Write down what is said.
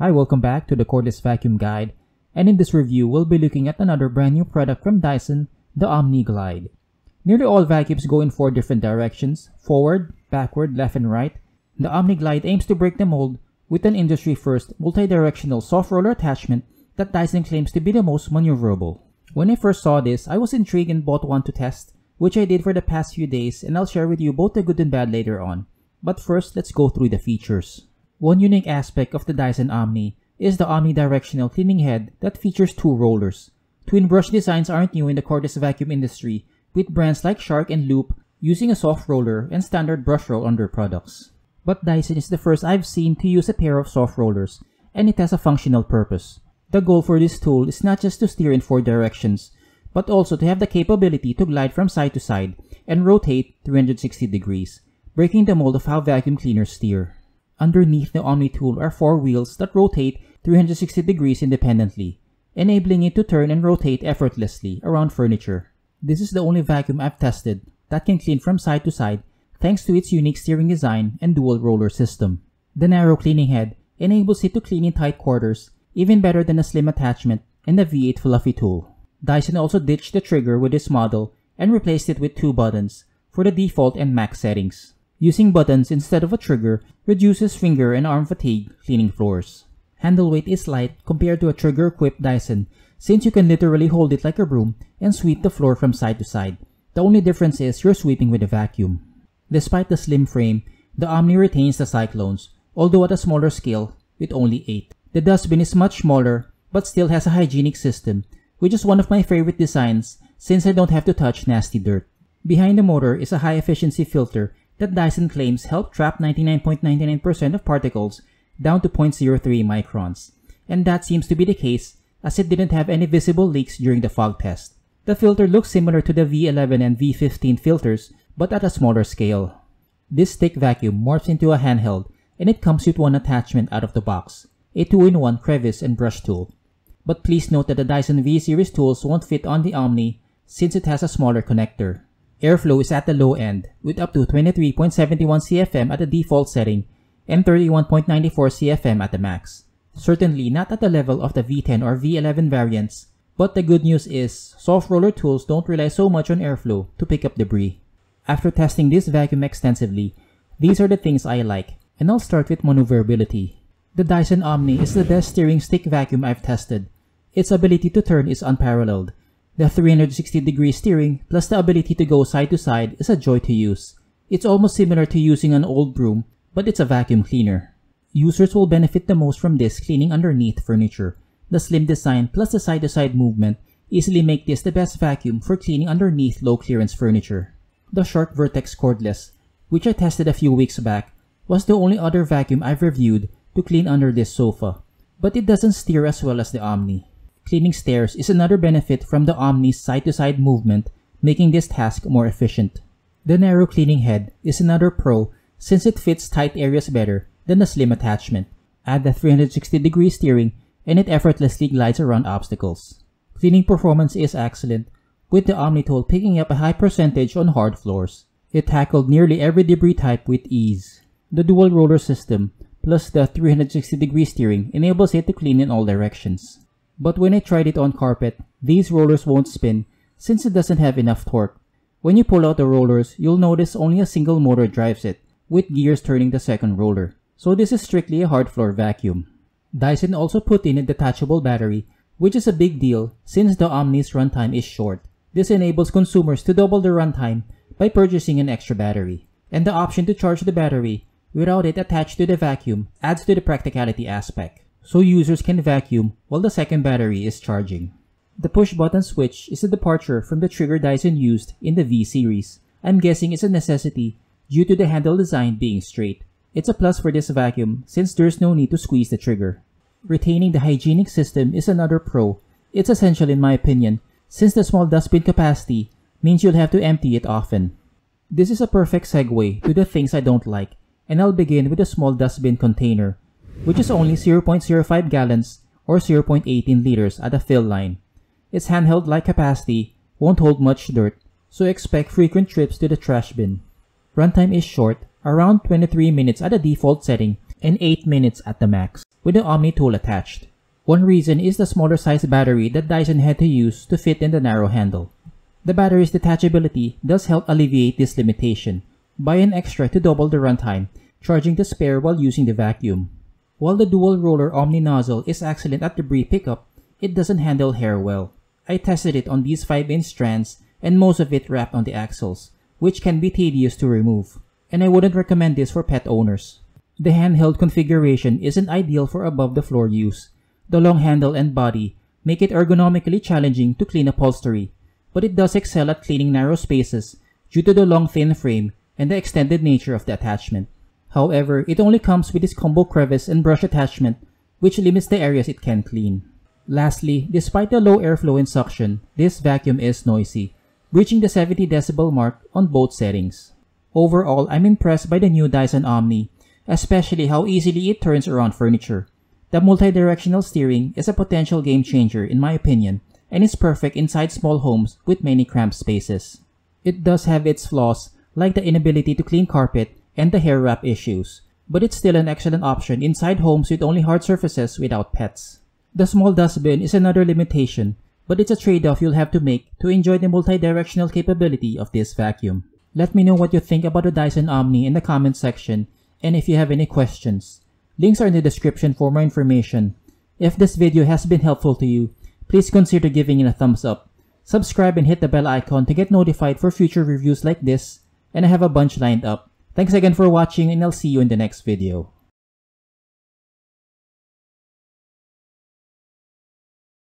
Hi, welcome back to the Cordless Vacuum Guide, and in this review we'll be looking at another brand new product from Dyson, the Omniglide. Nearly all vacuums go in four different directions: forward, backward, left and right. The Omniglide aims to break the mold with an industry-first multi-directional soft roller attachment that Dyson claims to be the most maneuverable. When I first saw this, I was intrigued and bought one to test, which I did for the past few days, and I'll share with you both the good and bad later on. But first, let's go through the features. One unique aspect of the Dyson Omni is the omnidirectional cleaning head that features two rollers. Twin brush designs aren't new in the cordless vacuum industry, with brands like Shark and Loop using a soft roller and standard brush roll on their products. But Dyson is the first I've seen to use a pair of soft rollers, and it has a functional purpose. The goal for this tool is not just to steer in four directions, but also to have the capability to glide from side to side and rotate 360 degrees, breaking the mold of how vacuum cleaners steer. Underneath the OmniTool are four wheels that rotate 360 degrees independently, enabling it to turn and rotate effortlessly around furniture. This is the only vacuum I've tested that can clean from side to side thanks to its unique steering design and dual roller system. The narrow cleaning head enables it to clean in tight quarters even better than a slim attachment and the V8 fluffy tool. Dyson also ditched the trigger with this model and replaced it with two buttons for the default and max settings. Using buttons instead of a trigger reduces finger and arm fatigue cleaning floors. Handle weight is light compared to a trigger-equipped Dyson, since you can literally hold it like a broom and sweep the floor from side to side. The only difference is you're sweeping with a vacuum. Despite the slim frame, the Omni retains the cyclones, although at a smaller scale with only 8. The dustbin is much smaller but still has a hygienic system, which is one of my favorite designs since I don't have to touch nasty dirt. Behind the motor is a high-efficiency filter that Dyson claims help trap 99.99% of particles down to 0.03 microns, and that seems to be the case as it didn't have any visible leaks during the fog test. The filter looks similar to the V11 and V15 filters, but at a smaller scale. This stick vacuum morphs into a handheld, and it comes with one attachment out of the box, a 2-in-1 crevice and brush tool. But please note that the Dyson V-series tools won't fit on the Omni since it has a smaller connector. Airflow is at the low end, with up to 23.71 CFM at the default setting and 31.94 CFM at the max. Certainly not at the level of the V10 or V11 variants, but the good news is soft roller tools don't rely so much on airflow to pick up debris. After testing this vacuum extensively, these are the things I like, and I'll start with maneuverability. The Dyson Omni is the best steering stick vacuum I've tested. Its ability to turn is unparalleled. The 360-degree steering plus the ability to go side to side is a joy to use. It's almost similar to using an old broom, but it's a vacuum cleaner. Users will benefit the most from this cleaning underneath furniture. The slim design plus the side-to-side movement easily make this the best vacuum for cleaning underneath low-clearance furniture. The Shark Vertex Cordless, which I tested a few weeks back, was the only other vacuum I've reviewed to clean under this sofa, but it doesn't steer as well as the Omni. Cleaning stairs is another benefit from the Omni's side-to-side movement, making this task more efficient. The narrow cleaning head is another pro since it fits tight areas better than the slim attachment. Add the 360-degree steering and it effortlessly glides around obstacles. Cleaning performance is excellent, with the OmniTool picking up a high percentage on hard floors. It tackled nearly every debris type with ease. The dual roller system plus the 360-degree steering enables it to clean in all directions. But when I tried it on carpet, these rollers won't spin since it doesn't have enough torque. When you pull out the rollers, you'll notice only a single motor drives it, with gears turning the second roller. So this is strictly a hard floor vacuum. Dyson also put in a detachable battery, which is a big deal since the Omni's runtime is short. This enables consumers to double their runtime by purchasing an extra battery. And the option to charge the battery without it attached to the vacuum adds to the practicality aspect, so users can vacuum while the second battery is charging. The push-button switch is a departure from the trigger Dyson used in the V-series. I'm guessing it's a necessity due to the handle design being straight. It's a plus for this vacuum since there's no need to squeeze the trigger. Retaining the hygienic system is another pro. It's essential in my opinion since the small dustbin capacity means you'll have to empty it often. This is a perfect segue to the things I don't like, and I'll begin with a small dustbin container, which is only 0.05 gallons or 0.18 liters at a fill line. Its handheld-like capacity won't hold much dirt, so expect frequent trips to the trash bin. Runtime is short, around 23 minutes at a default setting, and 8 minutes at the max with the OmniTool attached. One reason is the smaller size battery that Dyson had to use to fit in the narrow handle. The battery's detachability does help alleviate this limitation by an extra to double the runtime, charging the spare while using the vacuum. While the dual roller Omni nozzle is excellent at debris pickup, it doesn't handle hair well. I tested it on these 5-inch strands and most of it wrapped on the axles, which can be tedious to remove, and I wouldn't recommend this for pet owners. The handheld configuration isn't ideal for above-the-floor use. The long handle and body make it ergonomically challenging to clean upholstery, but it does excel at cleaning narrow spaces due to the long thin frame and the extended nature of the attachment. However, it only comes with this combo crevice and brush attachment, which limits the areas it can clean. Lastly, despite the low airflow and suction, this vacuum is noisy, reaching the 70 decibel mark on both settings. Overall, I'm impressed by the new Dyson Omni, especially how easily it turns around furniture. The multi-directional steering is a potential game changer in my opinion, and is perfect inside small homes with many cramped spaces. It does have its flaws, like the inability to clean carpet and the hair wrap issues, but it's still an excellent option inside homes with only hard surfaces without pets. The small dustbin is another limitation, but it's a trade-off you'll have to make to enjoy the multi-directional capability of this vacuum. Let me know what you think about the Dyson Omni in the comment section, and if you have any questions. Links are in the description for more information. If this video has been helpful to you, please consider giving it a thumbs up. Subscribe and hit the bell icon to get notified for future reviews like this, and I have a bunch lined up. Thanks again for watching, and I'll see you in the next video.